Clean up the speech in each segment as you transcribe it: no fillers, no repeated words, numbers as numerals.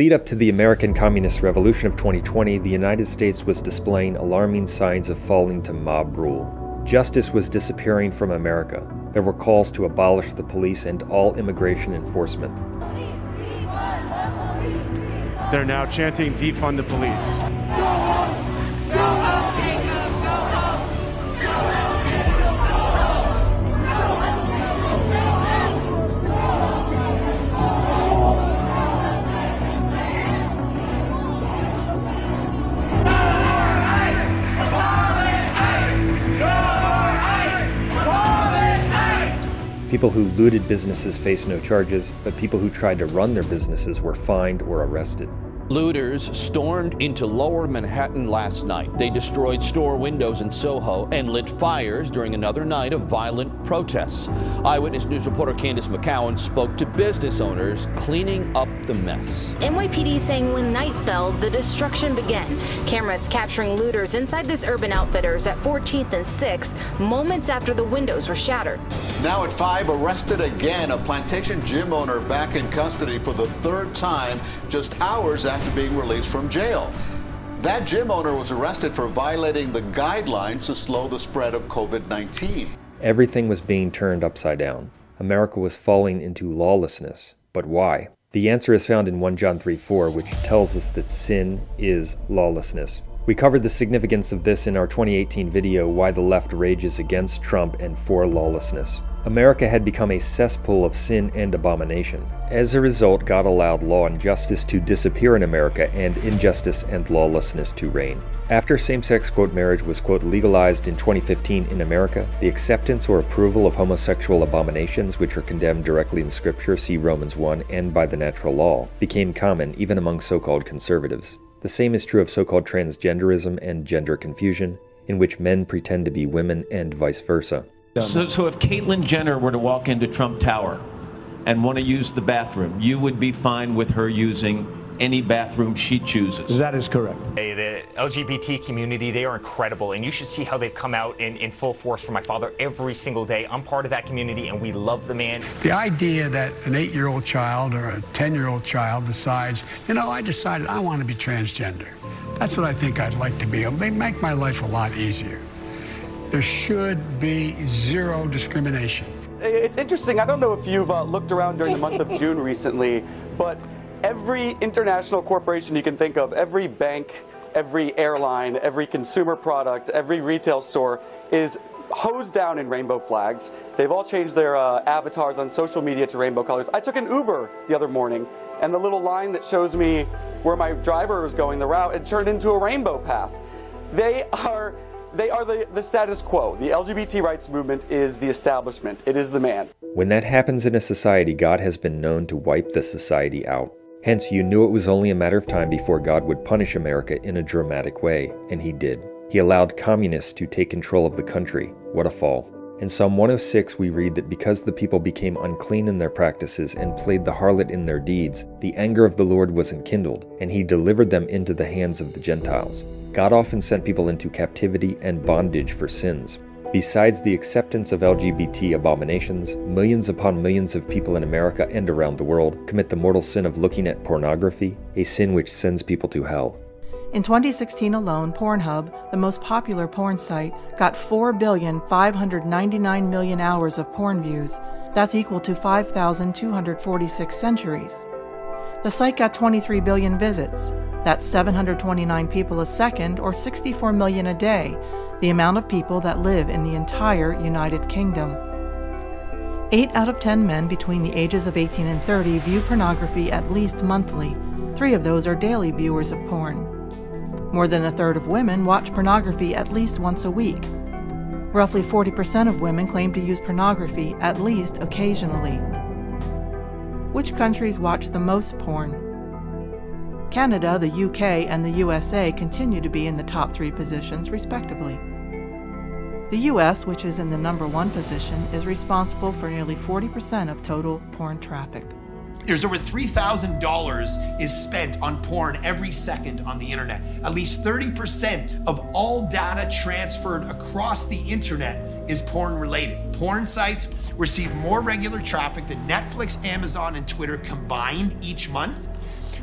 lead up to the American Communist Revolution of 2020, the United States was displaying alarming signs of falling to mob rule. Justice was disappearing from America. There were calls to abolish the police and all immigration enforcement. They're now chanting, defund the police. Go home! Go home, Jacob! Go home! Go home, Jacob! Go home! Go home, Jacob! Go home! People who looted businesses face no charges, but people who tried to run their businesses were fined or arrested. Looters stormed into Lower Manhattan last night. They destroyed store windows in Soho and lit fires during another night of violent protests. Eyewitness News reporter Candace McCowan spoke to business owners cleaning up the mess. NYPD saying when night fell, the destruction began. Cameras capturing looters inside this Urban Outfitters at 14th and 6th, moments after the windows were shattered. Now at 5, arrested again, a plantation gym owner back in custody for the third time just hours after being released from jail. That gym owner was arrested for violating the guidelines to slow the spread of COVID-19. Everything was being turned upside down. America was falling into lawlessness, but why? The answer is found in 1 John 3:4, which tells us that sin is lawlessness. We covered the significance of this in our 2018 video, Why the Left Rages Against Trump and for Lawlessness. America had become a cesspool of sin and abomination. As a result, God allowed law and justice to disappear in America and injustice and lawlessness to reign. After same-sex, quote, marriage was, quote, legalized in 2015 in America, the acceptance or approval of homosexual abominations, which are condemned directly in Scripture, see Romans 1, and by the natural law, became common even among so-called conservatives. The same is true of so-called transgenderism and gender confusion, in which men pretend to be women and vice versa. So if Caitlyn Jenner were to walk into Trump Tower and want to use the bathroom, you would be fine with her using any bathroom she chooses? That is correct. Hey, the LGBT community, they are incredible, and you should see how they've come out in full force for my father every single day. I'm part of that community, and we love the man. The idea that an 8-year-old child or a 10-year-old child decides, you know, I decided I want to be transgender. That's what I think I'd like to be. It'll make my life a lot easier. There should be zero discrimination. It's interesting. I don't know if you've looked around during the month of June recently, but every international corporation you can think of, every bank, every airline, every consumer product, every retail store is hosed down in rainbow flags. They've all changed their avatars on social media to rainbow colors. I took an Uber the other morning, and the little line that shows me where my driver was going, the route, it turned into a rainbow path. They are the status quo. The LGBT rights movement is the establishment. It is the man. When that happens in a society, God has been known to wipe the society out. Hence, you knew it was only a matter of time before God would punish America in a dramatic way, and he did. He allowed communists to take control of the country. What a fall. In Psalm 106, we read that because the people became unclean in their practices and played the harlot in their deeds, the anger of the Lord was enkindled, and he delivered them into the hands of the Gentiles. God often sent people into captivity and bondage for sins. Besides the acceptance of LGBT abominations, millions upon millions of people in America and around the world commit the mortal sin of looking at pornography, a sin which sends people to hell. In 2016 alone, Pornhub, the most popular porn site, got 4,599,000,000 hours of porn views. That's equal to 5,246 centuries. The site got 23 billion visits. That's 729 people a second, or 64 million a day, the amount of people that live in the entire United Kingdom. 8 out of 10 men between the ages of 18 and 30 view pornography at least monthly. 3 of those are daily viewers of porn. More than a third of women watch pornography at least once a week. Roughly 40% of women claim to use pornography at least occasionally. Which countries watch the most porn? Canada, the UK, and the USA continue to be in the top 3 positions, respectively. The US, which is in the #1 position, is responsible for nearly 40% of total porn traffic. There's over $3,000 is spent on porn every second on the internet. At least 30% of all data transferred across the internet is porn related. Porn sites receive more regular traffic than Netflix, Amazon, and Twitter combined each month.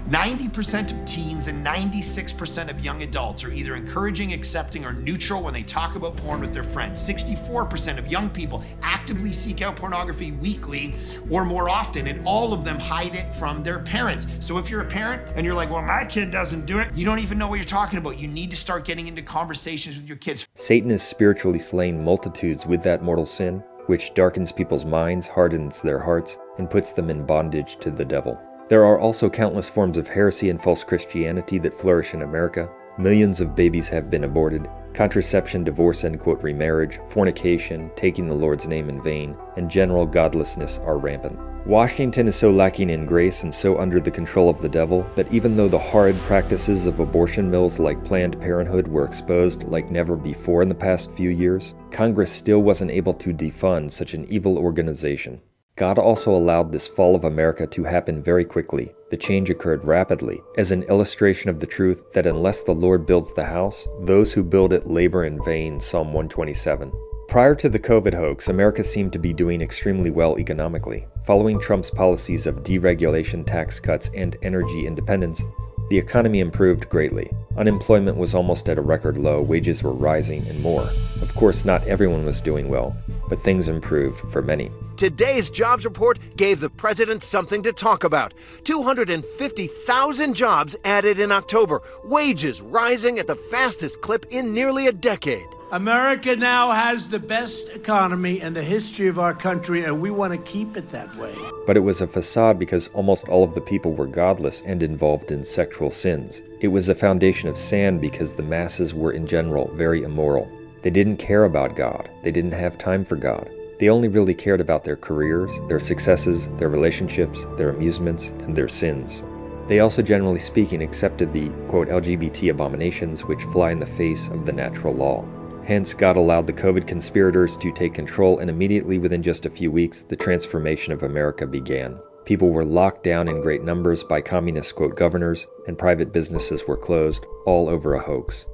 90% of teens and 96% of young adults are either encouraging, accepting, or neutral when they talk about porn with their friends. 64% of young people actively seek out pornography weekly or more often, and all of them hide it from their parents. So if you're a parent and you're like, well, my kid doesn't do it, you don't even know what you're talking about. You need to start getting into conversations with your kids. Satan has spiritually slain multitudes with that mortal sin, which darkens people's minds, hardens their hearts, and puts them in bondage to the devil. There are also countless forms of heresy and false Christianity that flourish in America. Millions of babies have been aborted. Contraception, divorce, and quote remarriage, fornication, taking the Lord's name in vain, and general godlessness are rampant. Washington is so lacking in grace and so under the control of the devil that even though the horrid practices of abortion mills like Planned Parenthood were exposed like never before in the past few years, Congress still wasn't able to defund such an evil organization. God also allowed this fall of America to happen very quickly. The change occurred rapidly, as an illustration of the truth that unless the Lord builds the house, those who build it labor in vain, Psalm 127. Prior to the COVID hoax, America seemed to be doing extremely well economically. Following Trump's policies of deregulation, tax cuts, and energy independence, the economy improved greatly. Unemployment was almost at a record low, wages were rising, and more. Of course, not everyone was doing well, but things improved for many. Today's jobs report gave the president something to talk about. 250,000 jobs added in October, wages rising at the fastest clip in nearly a decade. America now has the best economy in the history of our country, and we want to keep it that way. But it was a facade because almost all of the people were godless and involved in sexual sins. It was a foundation of sand because the masses were in general very immoral. They didn't care about God. They didn't have time for God. They only really cared about their careers, their successes, their relationships, their amusements, and their sins. They also, generally speaking, accepted the, quote, LGBT abominations which fly in the face of the natural law. Hence, God allowed the COVID conspirators to take control, and immediately within just a few weeks, the transformation of America began. People were locked down in great numbers by communist, quote, governors, and private businesses were closed, all over a hoax.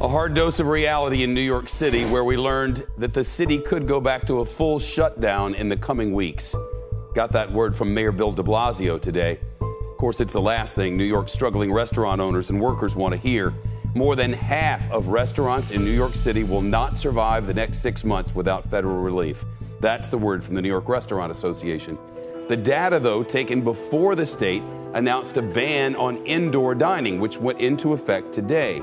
A hard dose of reality in New York City, where we learned that the city could go back to a full shutdown in the coming weeks. Got that word from Mayor Bill de Blasio today. Of course, it's the last thing New York's struggling restaurant owners and workers want to hear. More than half of restaurants in New York City will not survive the next 6 months without federal relief. That's the word from the New York Restaurant Association. The data, though, taken before the state announced a ban on indoor dining, which went into effect today.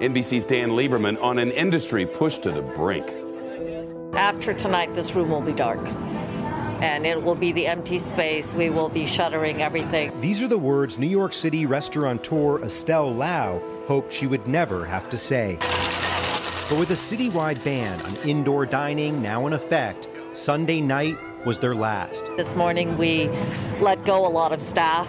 NBC's Dan Lieberman on an industry pushed to the brink. After tonight, this room will be dark, and it will be the empty space. We will be shuttering everything. These are the words New York City restaurateur Estelle Lau hoped she would never have to say. But with a citywide ban on indoor dining now in effect, Sunday night was their last. This morning, we let go a lot of staff.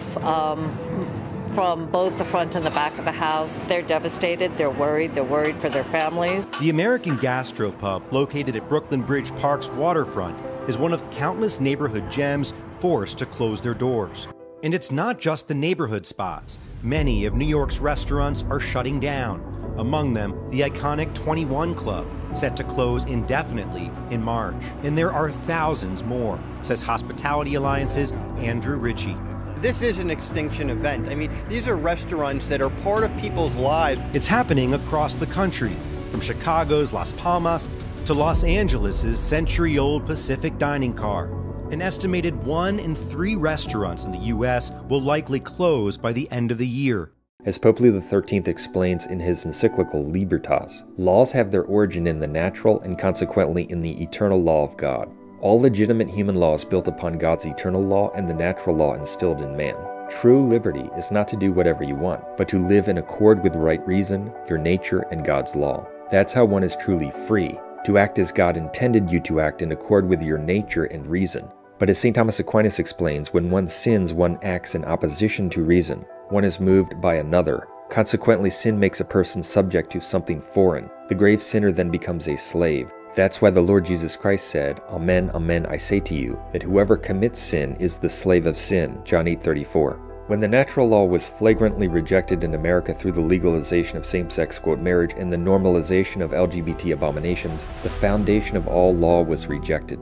From both the front and the back of the house. They're devastated, they're worried for their families. The American Gastro Pub, located at Brooklyn Bridge Park's waterfront, is one of countless neighborhood gems forced to close their doors. And it's not just the neighborhood spots. Many of New York's restaurants are shutting down. Among them, the iconic 21 Club, set to close indefinitely in March. And there are thousands more, says Hospitality Alliance's Andrew Ritchie. This is an extinction event. I mean, these are restaurants that are part of people's lives. It's happening across the country, from Chicago's Las Palmas to Los Angeles' century-old Pacific dining car. An estimated 1 in 3 restaurants in the U.S. will likely close by the end of the year. As Pope Leo XIII explains in his encyclical Libertas, laws have their origin in the natural and consequently in the eternal law of God. All legitimate human law is built upon God's eternal law and the natural law instilled in man. True liberty is not to do whatever you want, but to live in accord with right reason, your nature, and God's law. That's how one is truly free, to act as God intended you to act in accord with your nature and reason. But as St. Thomas Aquinas explains, when one sins, one acts in opposition to reason. One is moved by another. Consequently, sin makes a person subject to something foreign. The grave sinner then becomes a slave. That's why the Lord Jesus Christ said, "Amen, amen, I say to you, that whoever commits sin is the slave of sin," John 8:34. When the natural law was flagrantly rejected in America through the legalization of same-sex, quote, marriage and the normalization of LGBT abominations, the foundation of all law was rejected.